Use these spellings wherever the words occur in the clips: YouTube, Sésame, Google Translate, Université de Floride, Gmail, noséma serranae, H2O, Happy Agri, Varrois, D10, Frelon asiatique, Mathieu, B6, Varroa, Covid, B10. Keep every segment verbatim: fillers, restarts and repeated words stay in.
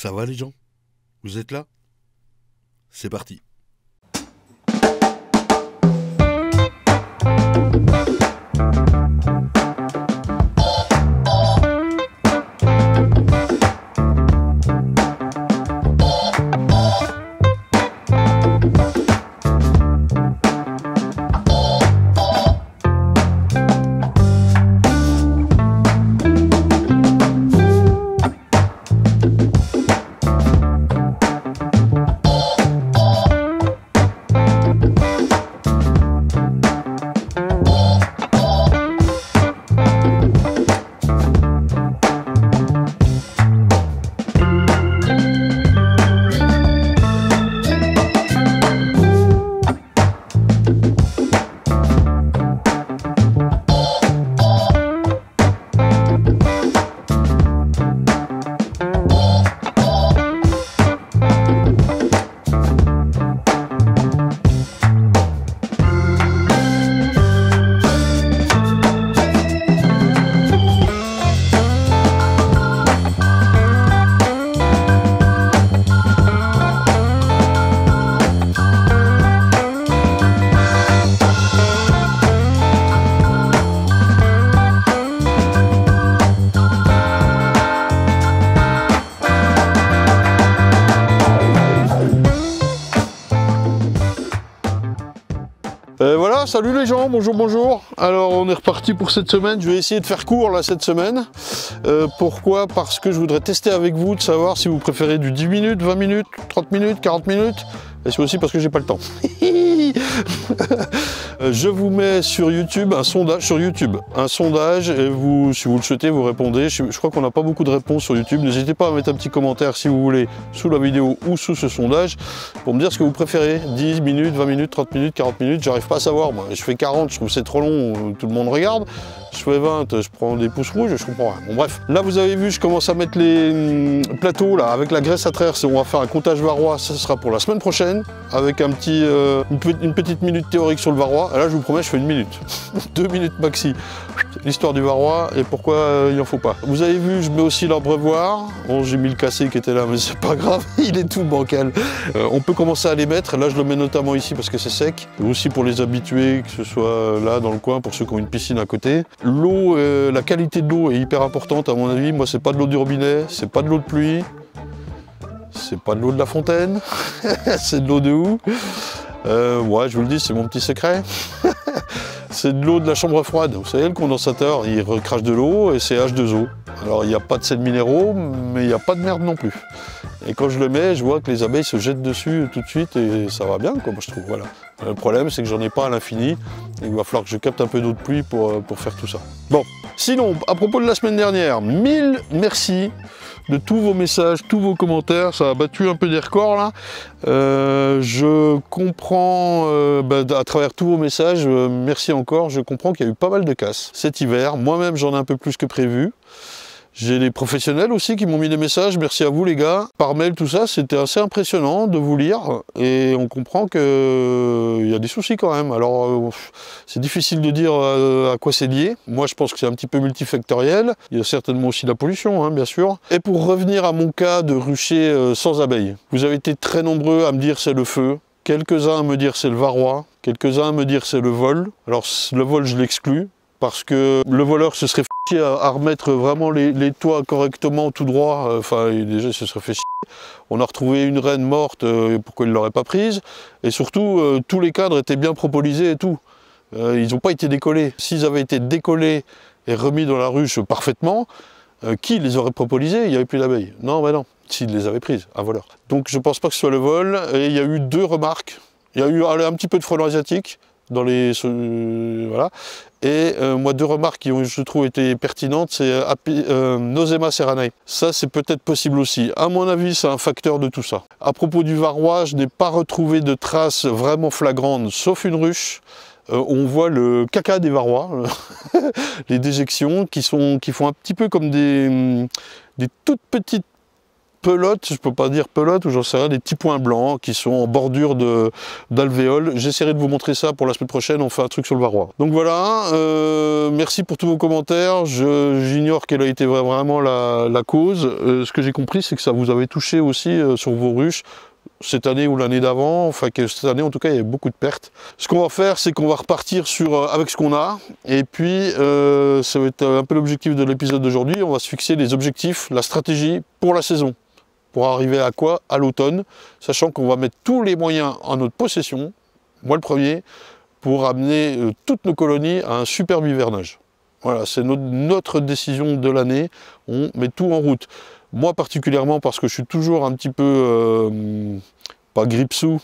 Ça va les gens? Vous êtes là? C'est parti. Salut les gens, bonjour, bonjour. Alors on est reparti pour cette semaine, je vais essayer de faire court là cette semaine. Euh, pourquoi? Parce que je voudrais tester avec vous de savoir si vous préférez du dix minutes, vingt minutes, trente minutes, quarante minutes. Et c'est aussi parce que j'ai pas le temps. Je vous mets sur YouTube un sondage, sur YouTube, un sondage, et vous, si vous le souhaitez, vous répondez. Je, je crois qu'on n'a pas beaucoup de réponses sur YouTube. N'hésitez pas à mettre un petit commentaire si vous voulez sous la vidéo ou sous ce sondage pour me dire ce que vous préférez. dix minutes, vingt minutes, trente minutes, quarante minutes, j'arrive pas à savoir. Moi, je fais quarante, je trouve que c'est trop long, tout le monde regarde. Je fais vingt, je prends des pouces rouges, je comprends rien. Bon bref, là vous avez vu, je commence à mettre les hum, plateaux là avec la graisse à traverser. On va faire un comptage Varrois, ce sera pour la semaine prochaine, avec un petit, euh, une petite minute théorique sur le Varroa. Et là, je vous promets, je fais une minute. Deux minutes maxi. L'histoire du Varroa et pourquoi euh, il en faut pas. Vous avez vu, je mets aussi l'abreuvoir. Bon, j'ai mis le cassé qui était là, mais c'est pas grave. Il est tout bancal. Euh, on peut commencer à les mettre. Là, je le mets notamment ici parce que c'est sec. Et aussi pour les habitués, que ce soit là, dans le coin, pour ceux qui ont une piscine à côté. L'eau, euh, la qualité de l'eau est hyper importante, à mon avis. Moi, c'est pas de l'eau du robinet, c'est pas de l'eau de pluie. C'est pas de l'eau de la fontaine, c'est de l'eau de où? euh, Ouais, je vous le dis, c'est mon petit secret. C'est de l'eau de la chambre froide. Vous savez, le condensateur, il recrache de l'eau et c'est H deux O. Alors, il n'y a pas de sels minéraux, mais il n'y a pas de merde non plus. Et quand je le mets, je vois que les abeilles se jettent dessus tout de suite et ça va bien, quoi, moi, je trouve. Voilà. Le problème, c'est que j'en ai pas à l'infini. Il va falloir que je capte un peu d'eau de pluie pour, pour faire tout ça. Bon, sinon, à propos de la semaine dernière, mille merci de tous vos messages, tous vos commentaires, ça a battu un peu des records là. Euh, je comprends, euh, bah, à travers tous vos messages, euh, merci encore, je comprends qu'il y a eu pas mal de casses cet hiver. Moi-même, j'en ai un peu plus que prévu. J'ai les professionnels aussi qui m'ont mis des messages, merci à vous les gars. Par mail, tout ça, c'était assez impressionnant de vous lire, et on comprend qu'il y a des soucis quand même. Alors, c'est difficile de dire à quoi c'est lié. Moi, je pense que c'est un petit peu multifactoriel. Il y a certainement aussi la pollution, hein, bien sûr. Et pour revenir à mon cas de rucher sans abeilles, vous avez été très nombreux à me dire c'est le feu, quelques-uns à me dire c'est le varroa, quelques-uns à me dire c'est le vol. Alors, le vol, je l'exclus, parce que le voleur, ce serait f***er à, à remettre vraiment les, les toits correctement, tout droit. Enfin, euh, déjà, ce serait fait chier. On a retrouvé une reine morte, euh, pourquoi il ne l'aurait pas prise? Et surtout, euh, tous les cadres étaient bien propolisés et tout. Euh, ils n'ont pas été décollés. S'ils avaient été décollés et remis dans la ruche parfaitement, euh, qui les aurait propolisés? Il n'y avait plus d'abeilles. Non, ben non, s'ils les avaient prises, un voleur. Donc, je ne pense pas que ce soit le vol. Et il y a eu deux remarques. Il y a eu un petit peu de frelon asiatique, dans les... Euh, voilà. Et euh, moi, deux remarques qui ont, je trouve, été pertinentes, c'est euh, euh, noséma serranae. Ça, c'est peut-être possible aussi. À mon avis, c'est un facteur de tout ça. À propos du varroa, je n'ai pas retrouvé de traces vraiment flagrantes, sauf une ruche. Euh, on voit le caca des varrois, les déjections, qui, sont, qui font un petit peu comme des, des toutes petites pelotes, je peux pas dire pelotes, ou j'en sais rien, des petits points blancs qui sont en bordure d'alvéoles. J'essaierai de vous montrer ça pour la semaine prochaine, on fait un truc sur le varroa. Donc voilà, euh, merci pour tous vos commentaires, j'ignore quelle a été vraiment la, la cause. Euh, ce que j'ai compris, c'est que ça vous avait touché aussi euh, sur vos ruches, cette année ou l'année d'avant, enfin que cette année en tout cas il y a beaucoup de pertes. Ce qu'on va faire, c'est qu'on va repartir sur, euh, avec ce qu'on a, et puis euh, ça va être un peu l'objectif de l'épisode d'aujourd'hui, on va se fixer les objectifs, la stratégie pour la saison, pour arriver à quoi? À l'automne, sachant qu'on va mettre tous les moyens en notre possession, moi le premier, pour amener euh, toutes nos colonies à un superbe hivernage. Voilà, c'est notre, notre décision de l'année, on met tout en route. Moi particulièrement parce que je suis toujours un petit peu, euh, pas grippe-sous,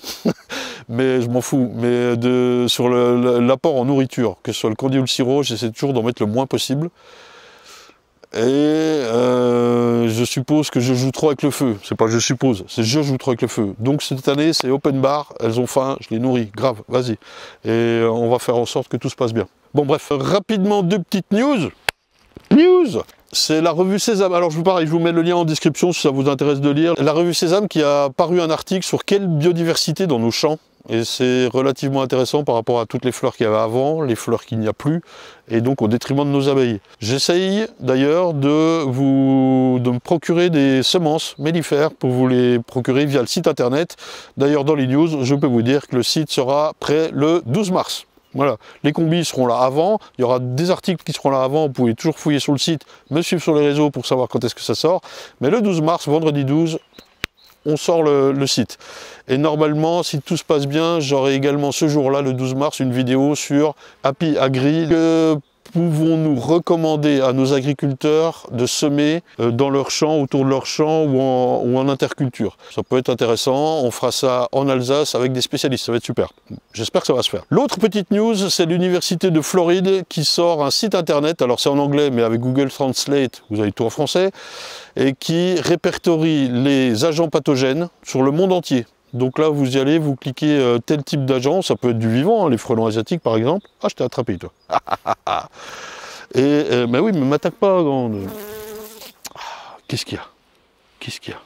mais je m'en fous, mais de, sur l'apport en nourriture, que ce soit le candy ou le sirop, j'essaie toujours d'en mettre le moins possible. Et euh, je suppose que je joue trop avec le feu, c'est pas je suppose, c'est je joue trop avec le feu. Donc cette année c'est open bar, elles ont faim, je les nourris, grave, vas-y. Et on va faire en sorte que tout se passe bien. Bon bref, rapidement deux petites news. News! C'est la revue Sésame. Alors je vous pareil, je vous mets le lien en description si ça vous intéresse de lire. La revue Sésame qui a paru un article sur quelle biodiversité dans nos champs. Et c'est relativement intéressant par rapport à toutes les fleurs qu'il y avait avant, les fleurs qu'il n'y a plus, et donc au détriment de nos abeilles. J'essaye d'ailleurs de vous de me procurer des semences mellifères pour vous les procurer via le site internet. D'ailleurs dans les news, je peux vous dire que le site sera prêt le douze mars. Voilà, les combis seront là avant, il y aura des articles qui seront là avant, vous pouvez toujours fouiller sur le site, me suivre sur les réseaux pour savoir quand est-ce que ça sort. Mais le douze mars, vendredi douze, on sort le, le site. Et normalement, si tout se passe bien, j'aurai également ce jour-là, le douze mars, une vidéo sur Happy Agri. Que pouvons-nous recommander à nos agriculteurs de semer dans leur champ, autour de leur champ ou en, ou en interculture? Ça peut être intéressant, on fera ça en Alsace avec des spécialistes, ça va être super. J'espère que ça va se faire. L'autre petite news, c'est l'université de Floride qui sort un site internet, alors c'est en anglais mais avec Google Translate, vous avez tout en français, et qui répertorie les agents pathogènes sur le monde entier. Donc là, vous y allez, vous cliquez euh, tel type d'agent, ça peut être du vivant, hein, les frelons asiatiques par exemple. Ah, je t'ai attrapé, toi. Et, euh, mais oui, mais m'attaque pas, grande. Ah, qu'est-ce qu'il y a? Qu'est-ce qu'il y a?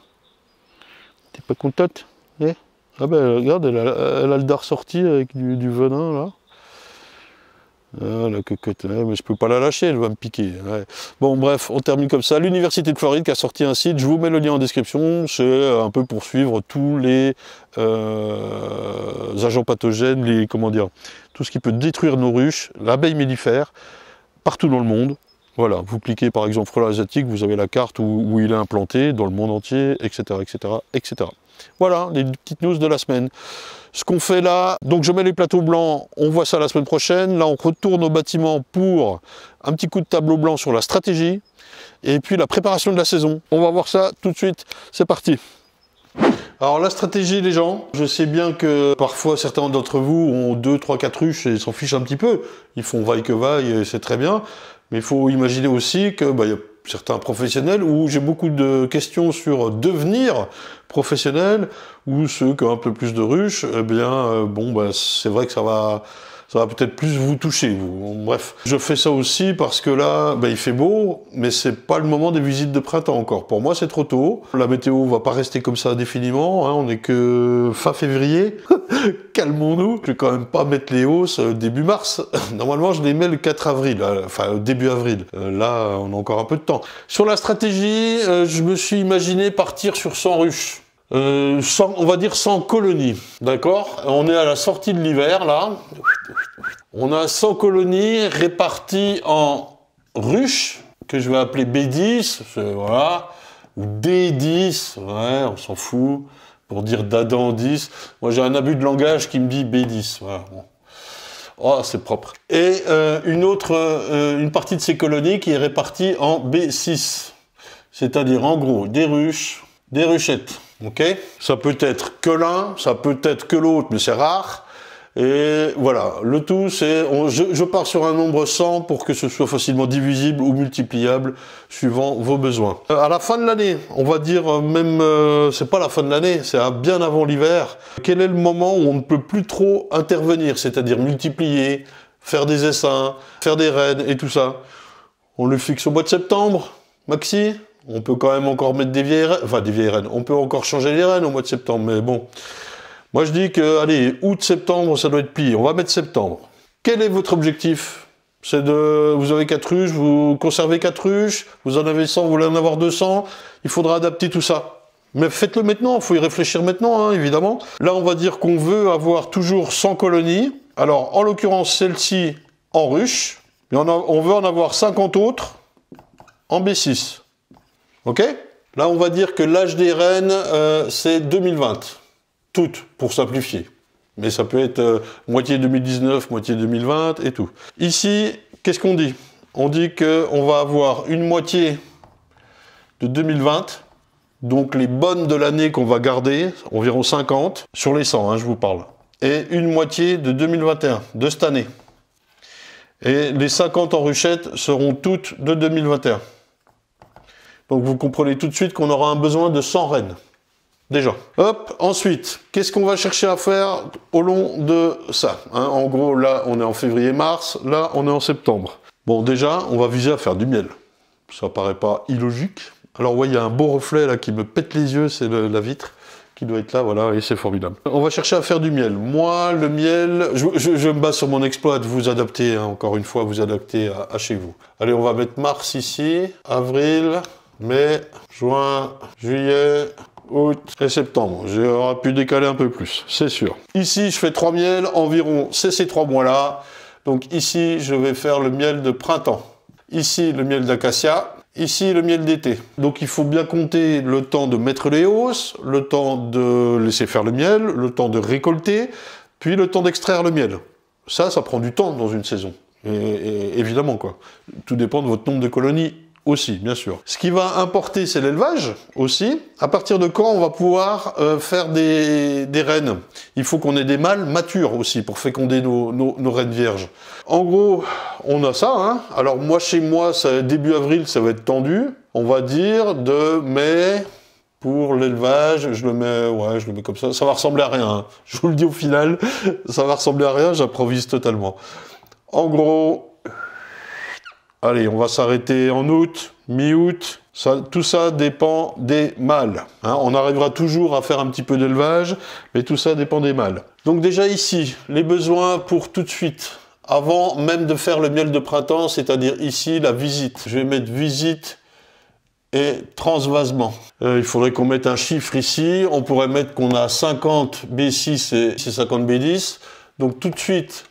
T'es pas contente? Eh ah ben, regarde, elle a, elle a le dard sorti avec du, du venin, là. Ah, la cocotte, ouais, mais je peux pas la lâcher, elle va me piquer. Ouais. Bon, bref, on termine comme ça. L'université de Floride qui a sorti un site, je vous mets le lien en description, c'est un peu pour suivre tous les euh, agents pathogènes, les, comment dire, tout ce qui peut détruire nos ruches, l'abeille mellifère, partout dans le monde. Voilà, vous cliquez par exemple Frelon asiatique, vous avez la carte où, où il est implanté, dans le monde entier, et cetera, et cetera, et cetera. Voilà, les petites news de la semaine. Ce qu'on fait là, donc je mets les plateaux blancs, on voit ça la semaine prochaine. Là, on retourne au bâtiment pour un petit coup de tableau blanc sur la stratégie et puis la préparation de la saison. On va voir ça tout de suite, c'est parti. Alors la stratégie, les gens, je sais bien que parfois certains d'entre vous ont deux, trois, quatre ruches et s'en fichent un petit peu. Ils font vaille que vaille et c'est très bien. Mais il faut imaginer aussi que bah, y a certains professionnels où j'ai beaucoup de questions sur devenir professionnel, ou ceux qui ont un peu plus de ruches, eh bien, euh, bon, bah, c'est vrai que ça va, ça va peut-être plus vous toucher, vous. Bref, je fais ça aussi parce que là, bah, il fait beau, mais c'est pas le moment des visites de printemps encore. Pour moi, c'est trop tôt. La météo va pas rester comme ça indéfiniment, hein, on n'est que fin février. Calmons-nous. Je vais quand même pas mettre les hausses début mars. Normalement, je les mets le quatre avril, enfin début avril. Là, on a encore un peu de temps. Sur la stratégie, je me suis imaginé partir sur cent ruches. Euh, sans, on va dire cent colonies, d'accord? On est à la sortie de l'hiver, là. On a cent colonies réparties en ruches, que je vais appeler B dix, voilà, ou D dix, ouais, on s'en fout, pour dire d'Adam dix. Moi, j'ai un abus de langage qui me dit B dix, voilà, bon. Oh, c'est propre. Et euh, une autre, euh, une partie de ces colonies qui est répartie en B six, c'est-à-dire, en gros, des ruches, des ruchettes. Ok, ça peut être que l'un, ça peut être que l'autre, mais c'est rare. Et voilà, le tout, c'est, je, je pars sur un nombre cent pour que ce soit facilement divisible ou multipliable suivant vos besoins. Euh, à la fin de l'année, on va dire même, euh, c'est pas la fin de l'année, c'est bien avant l'hiver. Quel est le moment où on ne peut plus trop intervenir, c'est-à-dire multiplier, faire des essaims, faire des raids et tout ça? On le fixe au mois de septembre, maxi. On peut quand même encore mettre des vieilles reines. Enfin, des vieilles reines. On peut encore changer les reines au mois de septembre. Mais bon, moi je dis que, allez, août-septembre, ça doit être plié. On va mettre septembre. Quel est votre objectif? C'est de... Vous avez quatre ruches, vous conservez quatre ruches, vous en avez cent, vous voulez en avoir deux cents. Il faudra adapter tout ça. Mais faites-le maintenant, il faut y réfléchir maintenant, hein, évidemment. Là, on va dire qu'on veut avoir toujours cent colonies. Alors, en l'occurrence, celle-ci en ruche. Et on, a, on veut en avoir cinquante autres en B six. OK? Là, on va dire que l'âge des reines, euh, c'est deux mille vingt. Toutes, pour simplifier. Mais ça peut être euh, moitié deux mille dix-neuf, moitié deux mille vingt et tout. Ici, qu'est-ce qu'on dit? On dit qu'on va avoir une moitié de deux mille vingt. Donc les bonnes de l'année qu'on va garder, environ cinquante, sur les cent, hein, je vous parle. Et une moitié de deux mille vingt et un, de cette année. Et les cinquante en ruchette seront toutes de deux mille vingt et un. Donc vous comprenez tout de suite qu'on aura un besoin de cent rennes. Déjà. Hop, ensuite, qu'est-ce qu'on va chercher à faire au long de ça, hein? En gros, là, on est en février-mars, là, on est en septembre. Bon, déjà, on va viser à faire du miel. Ça paraît pas illogique. Alors ouais, il y a un beau reflet là qui me pète les yeux, c'est le, la vitre qui doit être là, voilà, et c'est formidable. On va chercher à faire du miel. Moi, le miel, je, je, je me base sur mon exploit, vous adaptez, hein, encore une fois, vous adaptez à, à chez vous. Allez, on va mettre mars ici, avril, mai, juin, juillet, août et septembre. J'aurais pu décaler un peu plus, c'est sûr. Ici, je fais trois miels, environ, c'est ces trois mois-là. Donc ici, je vais faire le miel de printemps. Ici, le miel d'acacia. Ici, le miel d'été. Donc, il faut bien compter le temps de mettre les hausses, le temps de laisser faire le miel, le temps de récolter, puis le temps d'extraire le miel. Ça, ça prend du temps dans une saison. Et, et, évidemment, quoi. Tout dépend de votre nombre de colonies aussi, bien sûr. Ce qui va importer, c'est l'élevage aussi. À partir de quand on va pouvoir euh, faire des, des rennes? Il faut qu'on ait des mâles matures aussi pour féconder nos, nos, nos rennes vierges. En gros, on a ça, hein. Alors moi, chez moi, ça, début avril, ça va être tendu. On va dire de mai pour l'élevage. Je le mets, ouais, je le mets comme ça. Ça va ressembler à rien, hein. Je vous le dis au final, ça va ressembler à rien. J'improvise totalement. En gros. Allez, on va s'arrêter en août, mi-août. Ça, tout ça dépend des mâles, hein. On arrivera toujours à faire un petit peu d'élevage, mais tout ça dépend des mâles. Donc déjà ici, les besoins pour tout de suite, avant même de faire le miel de printemps, c'est-à-dire ici, la visite. Je vais mettre visite et transvasement. Euh, il faudrait qu'on mette un chiffre ici. On pourrait mettre qu'on a cinquante B six et cinquante B dix. Donc tout de suite,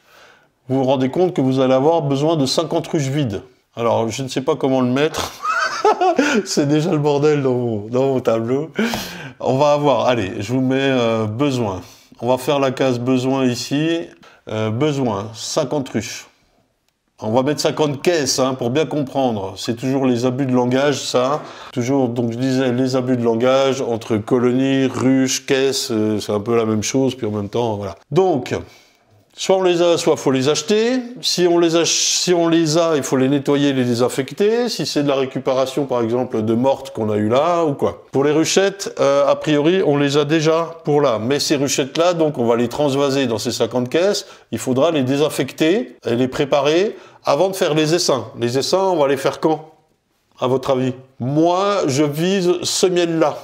vous vous rendez compte que vous allez avoir besoin de cinquante ruches vides. Alors, je ne sais pas comment le mettre. C'est déjà le bordel dans mon, dans mon tableau. On va avoir... Allez, je vous mets euh, besoin. On va faire la case besoin ici. Euh, besoin, cinquante ruches. On va mettre cinquante caisses, hein, pour bien comprendre. C'est toujours les abus de langage, ça. Toujours, donc je disais, les abus de langage entre colonies, ruches, caisses. Euh, c'est un peu la même chose, puis en même temps, voilà. Donc... Soit on les a, soit il faut les acheter. Si on les, si on les a, il faut les nettoyer, les désinfecter. Si c'est de la récupération, par exemple, de mortes qu'on a eu là, ou quoi. Pour les ruchettes, euh, a priori, on les a déjà pour là. Mais ces ruchettes-là, donc, on va les transvaser dans ces cinquante caisses. Il faudra les désinfecter et les préparer avant de faire les essaims. Les essaims, on va les faire quand, à votre avis? Moi, je vise ce miel-là,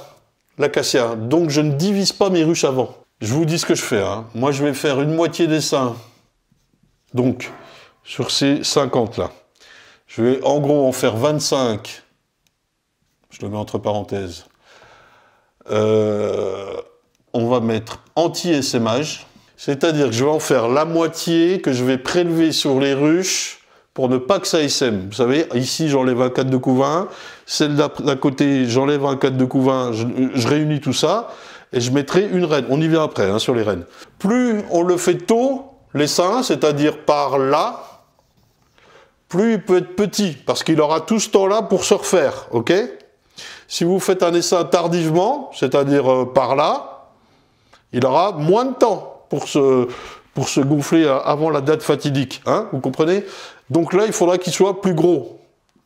l'acacia. Donc, je ne divise pas mes ruches avant. Je vous dis ce que je fais, hein. Moi, je vais faire une moitié des seins. Donc, sur ces cinquante-là. Je vais, en gros, en faire vingt-cinq. Je le mets entre parenthèses. Euh, on va mettre anti-essaimage. C'est-à-dire que je vais en faire la moitié que je vais prélever sur les ruches pour ne pas que ça essaime. Vous savez, ici, j'enlève un quatre de couvain. Celle d'à côté, j'enlève un quatre de couvain. Je, je réunis tout ça. Et je mettrai une reine. On y vient après, hein, sur les reines. Plus on le fait tôt, l'essaim, c'est-à-dire par là, plus il peut être petit, parce qu'il aura tout ce temps-là pour se refaire, ok? Si vous faites un essaim tardivement, c'est-à-dire euh, par là, il aura moins de temps pour se, pour se gonfler avant la date fatidique, hein, vous comprenez? Donc là, il faudra qu'il soit plus gros.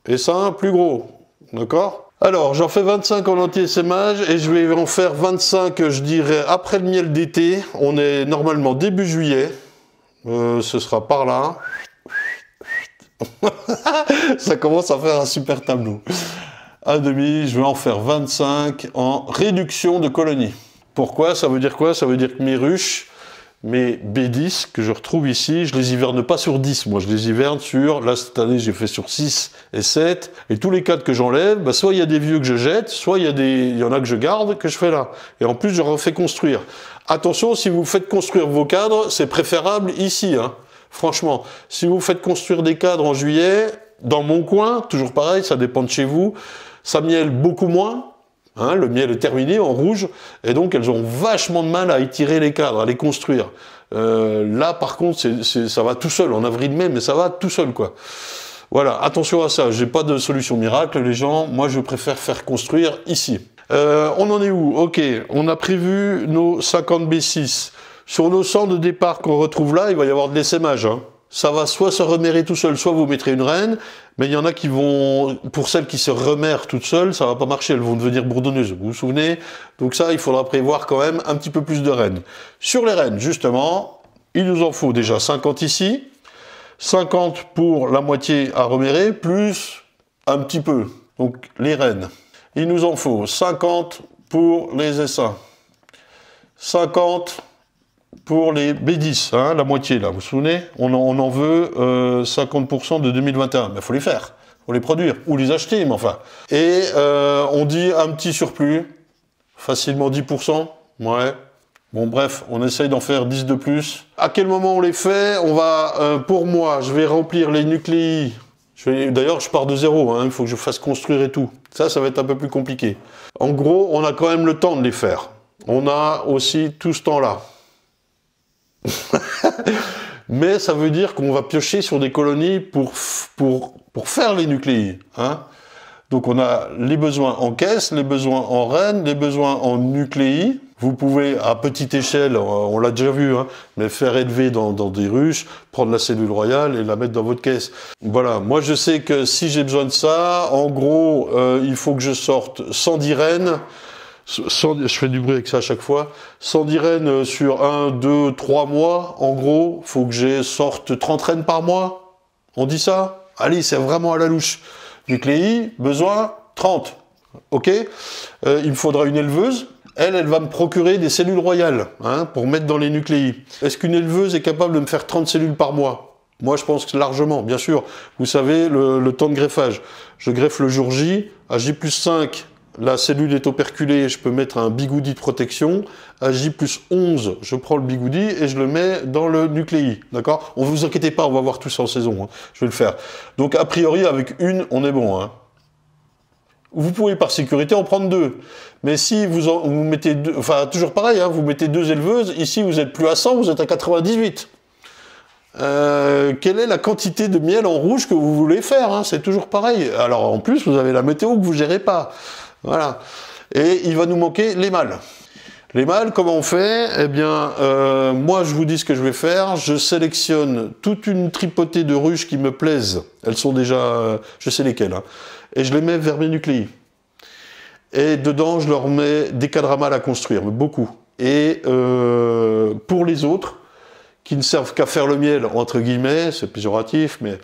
Essaim plus gros, d'accord? Alors, j'en fais vingt-cinq en anti-essaimage et je vais en faire vingt-cinq, je dirais, après le miel d'été. On est normalement début juillet. Euh, ce sera par là. Ça commence à faire un super tableau. à demi, je vais en faire vingt-cinq en réduction de colonies. Pourquoi? Ça veut dire quoi? Ça veut dire que mes ruches, mes B dix que je retrouve ici, je les hiverne pas sur dix, moi je les hiverne sur, là cette année j'ai fait sur six et sept, et tous les quatre que j'enlève, bah, soit il y a des vieux que je jette, soit il y a des, il y en a que je garde, que je fais là. Et en plus je refais construire. Attention, si vous faites construire vos cadres, c'est préférable ici, hein. Franchement, si vous faites construire des cadres en juillet, dans mon coin, toujours pareil, ça dépend de chez vous, ça mielle beaucoup moins, hein, le miel est terminé en rouge, et donc elles ont vachement de mal à étirer les cadres, à les construire. Euh, là par contre, c'est, c'est, ça va tout seul, en avril-mai, mais ça va tout seul, quoi. Voilà, attention à ça, j'ai pas de solution miracle, les gens, moi je préfère faire construire ici. Euh, on en est où? Ok, on a prévu nos cinquante B six. Sur nos cent de départ qu'on retrouve là, il va y avoir de l'essaimage, hein. Ça va soit se remérer tout seul, soit vous mettrez une reine, mais il y en a qui vont, pour celles qui se remèrent toutes seules, ça va pas marcher, elles vont devenir bourdonneuses, vous vous souvenez? Donc ça, il faudra prévoir quand même un petit peu plus de reines. Sur les reines, justement, il nous en faut déjà cinquante ici, cinquante pour la moitié à remérer, plus un petit peu, donc les reines. Il nous en faut cinquante pour les essaims, cinquante pour les B dix, hein, la moitié là, vous vous souvenez, on en, on en veut euh, cinquante pour cent de deux mille vingt et un. Ben, faut les faire, faut les produire, ou les acheter, mais enfin. Et euh, on dit un petit surplus, facilement dix pour cent, ouais. Bon bref, on essaye d'en faire dix de plus. À quel moment on les fait? On va, euh, pour moi, je vais remplir les nucléi. D'ailleurs, je pars de zéro, hein, il faut que je fasse construire et tout. Ça, ça va être un peu plus compliqué. En gros, on a quand même le temps de les faire. On a aussi tout ce temps-là. Mais ça veut dire qu'on va piocher sur des colonies pour, pour, pour faire les nucléi, hein. Donc on a les besoins en caisse, les besoins en reine, les besoins en nucléi. Vous pouvez à petite échelle, on l'a déjà vu, hein, mais faire élever dans, dans des ruches, prendre la cellule royale et la mettre dans votre caisse. Voilà, moi je sais que si j'ai besoin de ça, en gros, euh, il faut que je sorte cent dix reines. cent, je fais du bruit avec ça à chaque fois, cent dix rennes sur un, deux, trois mois, en gros, faut que j'ai sorte trente rennes par mois, on dit ça? Allez, c'est vraiment à la louche. Nucléi, besoin, trente, ok? Euh, il me faudra une éleveuse, elle, elle va me procurer des cellules royales, hein, pour mettre dans les nucléi. Est-ce qu'une éleveuse est capable de me faire trente cellules par mois? Moi, je pense que largement, bien sûr. Vous savez, le, le temps de greffage. Je greffe le jour J, à J plus cinq, la cellule est operculée, je peux mettre un bigoudi de protection. À J plus onze, je prends le bigoudi et je le mets dans le nucléi. D'accord? On ne vous inquiétez pas, on va voir tout ça en saison, hein. Je vais le faire. Donc, a priori, avec une, on est bon, hein. Vous pouvez, par sécurité, en prendre deux. Mais si vous, en, vous mettez deux... Enfin, toujours pareil, hein, vous mettez deux éleveuses. Ici, vous n'êtes plus à cent, vous êtes à quatre-vingt-dix-huit. Euh, quelle est la quantité de miel en rouge que vous voulez faire, hein? C'est toujours pareil. Alors, en plus, vous avez la météo que vous ne gérez pas. Voilà. Et il va nous manquer les mâles. Les mâles, comment on fait? Eh bien, euh, moi, je vous dis ce que je vais faire. Je sélectionne toute une tripotée de ruches qui me plaisent. Elles sont déjà... Euh, je sais lesquelles, hein. Et je les mets vers mes nucléi. Et dedans, je leur mets des cadres à mâles à construire, mais beaucoup. Et euh, pour les autres, qui ne servent qu'à faire le miel, entre guillemets, c'est péjoratif, mais...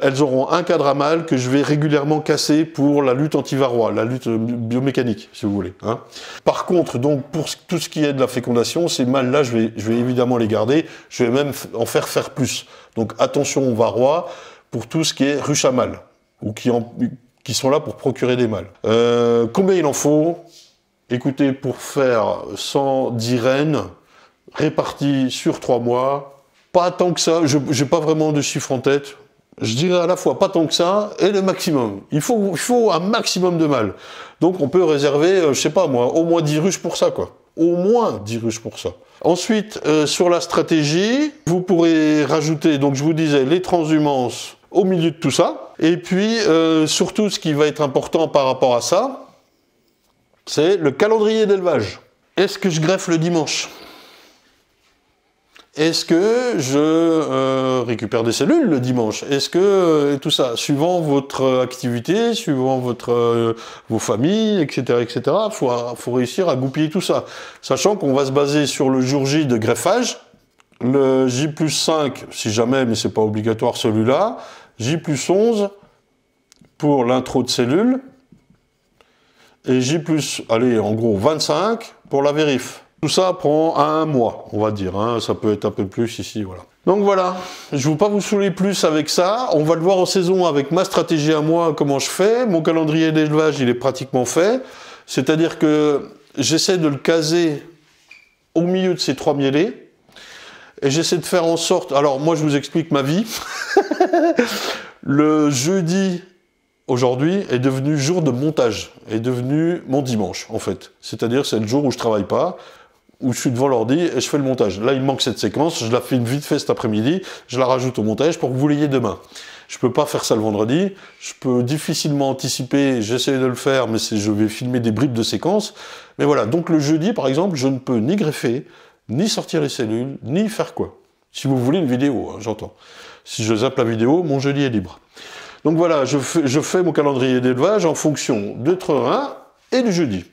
elles auront un cadre à mâle que je vais régulièrement casser pour la lutte anti-varroa, la lutte biomécanique, si vous voulez, hein. Par contre, donc, pour tout ce qui est de la fécondation, ces mâles-là, je vais, je vais évidemment les garder, je vais même en faire faire plus. Donc attention aux varrois pour tout ce qui est ruche à mâle, ou qui, en, qui sont là pour procurer des mâles. Euh, combien il en faut? Écoutez, pour faire cent dix rennes, réparties sur trois mois, pas tant que ça, je n'ai pas vraiment de chiffre en tête. Je dirais à la fois pas tant que ça et le maximum. Il faut, il faut un maximum de mâles. Donc on peut réserver, euh, je sais pas moi, au moins dix ruches pour ça, quoi. Au moins dix ruches pour ça. Ensuite, euh, sur la stratégie, vous pourrez rajouter, donc je vous disais, les transhumances au milieu de tout ça. Et puis, euh, surtout, ce qui va être important par rapport à ça, c'est le calendrier d'élevage. Est-ce que je greffe le dimanche ? Est-ce que je euh, récupère des cellules le dimanche? Est-ce que euh, tout ça, suivant votre activité, suivant votre euh, vos familles, et cetera, et cetera. Faut faut réussir à goupiller tout ça, sachant qu'on va se baser sur le jour J de greffage, le J plus cinq, si jamais, mais c'est pas obligatoire celui-là, J plus onze pour l'intro de cellules, et J plus, allez, en gros, vingt-cinq pour la vérif. Tout ça prend un mois, on va dire, hein. Ça peut être un peu plus ici, voilà. Donc voilà, je ne veux pas vous saouler plus avec ça, on va le voir en saison avec ma stratégie à moi, comment je fais. Mon calendrier d'élevage, il est pratiquement fait, c'est-à-dire que j'essaie de le caser au milieu de ces trois miellés, et j'essaie de faire en sorte, alors moi je vous explique ma vie, le jeudi aujourd'hui est devenu jour de montage, est devenu mon dimanche en fait, c'est-à-dire c'est le jour où je travaille pas, où je suis devant l'ordi et je fais le montage. Là, il manque cette séquence, je la filme vite fait cet après-midi, je la rajoute au montage pour que vous l'ayez demain. Je peux pas faire ça le vendredi, je peux difficilement anticiper, j'essaie de le faire, mais je vais filmer des bribes de séquences. Mais voilà, donc le jeudi, par exemple, je ne peux ni greffer, ni sortir les cellules, ni faire quoi. Si vous voulez une vidéo, hein, j'entends. Si je zappe la vidéo, mon jeudi est libre. Donc voilà, je fais, je fais mon calendrier d'élevage en fonction de terrain et du jeudi.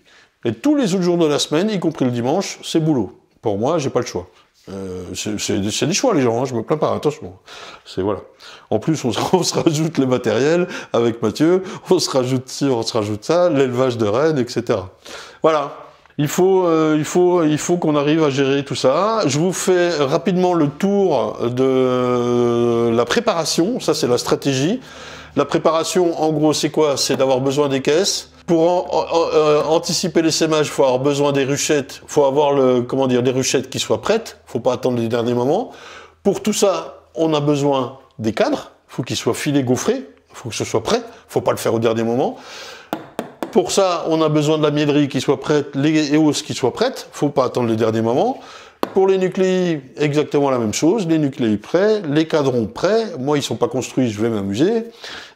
Et tous les autres jours de la semaine, y compris le dimanche, c'est boulot. Pour moi, j'ai pas le choix. Euh, c'est des choix, les gens, hein, je me plains pas, attention. C'est voilà. En plus, on se, on se rajoute les matériels avec Mathieu, on se rajoute ci, on se rajoute ça, l'élevage de rennes, et cetera. Voilà. Il faut, euh, il faut, il faut qu'on arrive à gérer tout ça. Je vous fais rapidement le tour de la préparation. Ça, c'est la stratégie. La préparation, en gros, c'est quoi? C'est d'avoir besoin des caisses. Pour en, en, euh, anticiper les sémages, il faut avoir besoin des ruchettes. Il faut avoir le, comment dire, les ruchettes qui soient prêtes. Il ne faut pas attendre les derniers moments. Pour tout ça, on a besoin des cadres. Il faut qu'ils soient filés, gaufrés. Il faut que ce soit prêt. Il ne faut pas le faire au dernier moment. Pour ça, on a besoin de la mielerie qui soit prête, les hausses qui soient prêtes. Il ne faut pas attendre les derniers moments. Pour les nucléi, exactement la même chose. Les nucléi prêts, les cadrons prêts. Moi, ils ne sont pas construits, je vais m'amuser,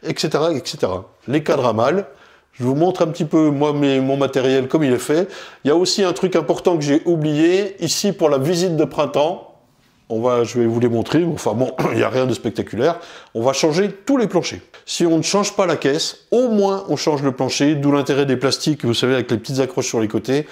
et cetera, et cetera. Les cadres à mâles. Je vous montre un petit peu, moi, mes, mon matériel, comme il est fait. Il y a aussi un truc important que j'ai oublié. Ici, pour la visite de printemps, on va, je vais vous les montrer. Enfin, bon, il n'y a rien de spectaculaire. On va changer tous les planchers. Si on ne change pas la caisse, au moins, on change le plancher. D'où l'intérêt des plastiques, vous savez, avec les petites accroches sur les côtés.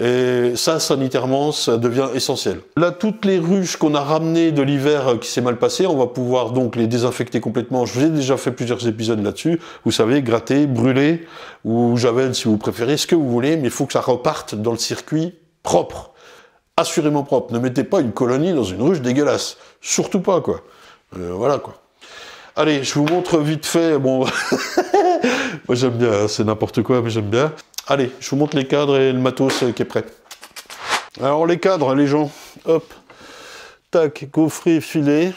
Et ça, sanitairement, ça devient essentiel. Là, toutes les ruches qu'on a ramenées de l'hiver qui s'est mal passé, on va pouvoir donc les désinfecter complètement. Je vous ai déjà fait plusieurs épisodes là-dessus. Vous savez, gratter, brûler, ou javel si vous préférez, ce que vous voulez, mais il faut que ça reparte dans le circuit propre. Assurément propre. Ne mettez pas une colonie dans une ruche dégueulasse. Surtout pas, quoi. Euh, voilà, quoi. Allez, je vous montre vite fait. Bon, moi j'aime bien, c'est n'importe quoi, mais j'aime bien. Allez, je vous montre les cadres et le matos qui est prêt. Alors les cadres, les gens, hop, tac, gaufré, filet,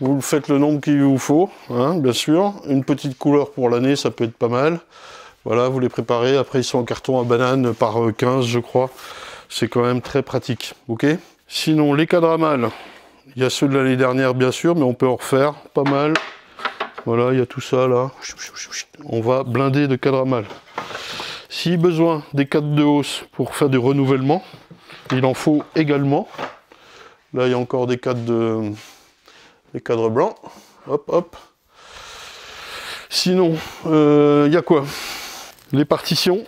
vous le faites le nombre qu'il vous faut, hein, bien sûr. Une petite couleur pour l'année, ça peut être pas mal. Voilà, vous les préparez, après ils sont en carton à banane par quinze, je crois. C'est quand même très pratique, ok? Sinon, les cadres à mâles, il y a ceux de l'année dernière, bien sûr, mais on peut en refaire, pas mal. Voilà, il y a tout ça, là. On va blinder de cadres à mâles. Si besoin des cadres de hausse pour faire du renouvellement, il en faut également. Là, il y a encore des cadres, de... des cadres blancs. Hop, hop. Sinon, euh, il y a quoi? Les partitions.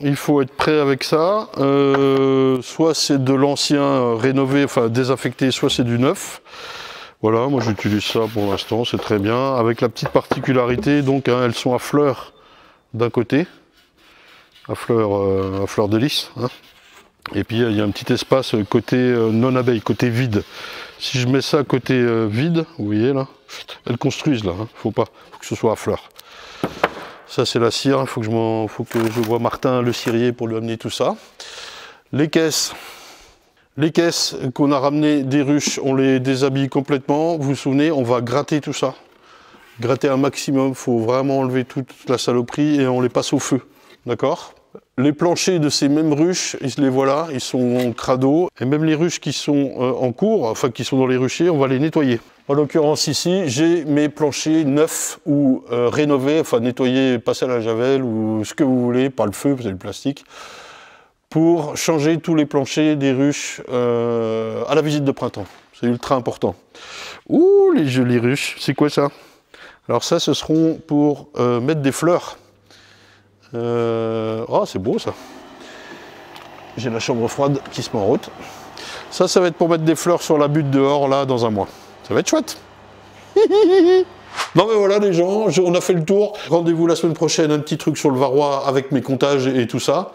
Il faut être prêt avec ça. Euh, soit c'est de l'ancien rénové, enfin désaffecté, soit c'est du neuf. Voilà, moi j'utilise ça pour l'instant, c'est très bien. Avec la petite particularité, donc, hein, elles sont à fleurs d'un côté. À fleur, euh, à fleur de lys, hein. Et puis il y a un petit espace côté euh, non abeille, côté vide. Si je mets ça côté euh, vide, vous voyez là, elles construisent là, hein. Faut pas, faut que ce soit à fleur. Ça c'est la cire, il faut que je faut que je vois Martin le cirier pour lui amener tout ça. Les caisses, les caisses qu'on a ramenées des ruches, on les déshabille complètement. Vous vous souvenez, on va gratter tout ça, gratter un maximum. Faut vraiment enlever toute la saloperie et on les passe au feu, d'accord? Les planchers de ces mêmes ruches, ils les voilà, ils sont en crado. Et même les ruches qui sont euh, en cours, enfin qui sont dans les ruchers, on va les nettoyer. En l'occurrence ici, j'ai mes planchers neufs ou euh, rénovés, enfin nettoyés, passés à la javel ou ce que vous voulez, par le feu, c'est le plastique, pour changer tous les planchers des ruches euh, à la visite de printemps. C'est ultra important. Ouh, les jolies ruches, c'est quoi ça? Alors ça, ce seront pour euh, mettre des fleurs. Euh... Oh, c'est beau ça. J'ai la chambre froide qui se met en route. Ça, ça va être pour mettre des fleurs sur la butte dehors, là, dans un mois. Ça va être chouette. Non mais voilà les gens, je, on a fait le tour. Rendez-vous la semaine prochaine, un petit truc sur le varroa avec mes comptages et tout ça.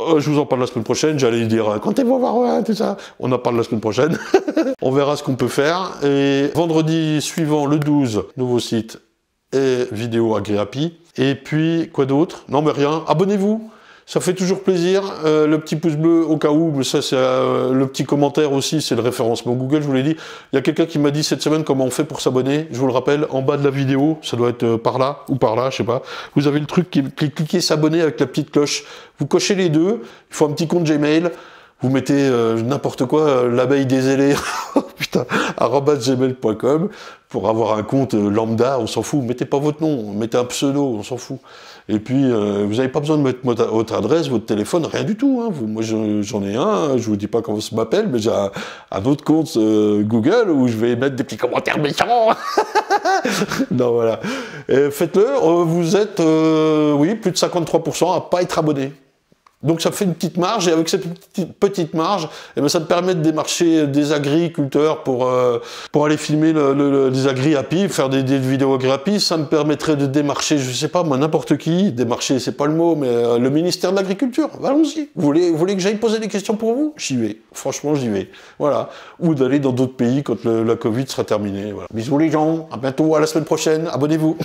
Euh, je vous en parle la semaine prochaine, j'allais dire comptez-vous varroa, tout ça. On en parle la semaine prochaine. On verra ce qu'on peut faire. Et vendredi suivant, le douze, nouveau site et vidéo Agri-Happy. Et puis, quoi d'autre? Non mais rien, abonnez-vous. Ça fait toujours plaisir, euh, le petit pouce bleu au cas où, mais ça c'est euh, le petit commentaire aussi, c'est le référencement Google, je vous l'ai dit. Il y a quelqu'un qui m'a dit cette semaine comment on fait pour s'abonner, je vous le rappelle, en bas de la vidéo, ça doit être euh, par là, ou par là, je sais pas. Vous avez le truc qui est cliquez s'abonner avec la petite cloche, vous cochez les deux, il faut un petit compte Gmail, vous mettez euh, n'importe quoi, euh, l'abeille des ailés, putain, arobase gmail point com, pour avoir un compte lambda, on s'en fout, mettez pas votre nom, mettez un pseudo, on s'en fout. Et puis, euh, vous n'avez pas besoin de mettre votre adresse, votre téléphone, rien du tout. Hein. Vous, moi, j'en ai un, je vous dis pas comment ça m'appelle, mais j'ai un, un autre compte euh, Google où je vais mettre des petits commentaires méchants. Non, voilà. Faites-le, euh, vous êtes, euh, oui, plus de cinquante-trois pour cent à pas être abonné. Donc, ça fait une petite marge, et avec cette petite marge, eh ben, ça me permet de démarcher des agriculteurs pour, euh, pour aller filmer le, le, le, les agri-happy, faire des, des vidéos agri-happy. Ça me permettrait de démarcher, je sais pas, moi, n'importe qui. Démarcher, c'est pas le mot, mais euh, le ministère de l'Agriculture. Allons-y. Vous voulez, vous voulez que j'aille poser des questions pour vous? J'y vais. Franchement, j'y vais. Voilà. Ou d'aller dans d'autres pays quand le, la Covid sera terminée. Voilà. Bisous les gens. À bientôt. À la semaine prochaine. Abonnez-vous.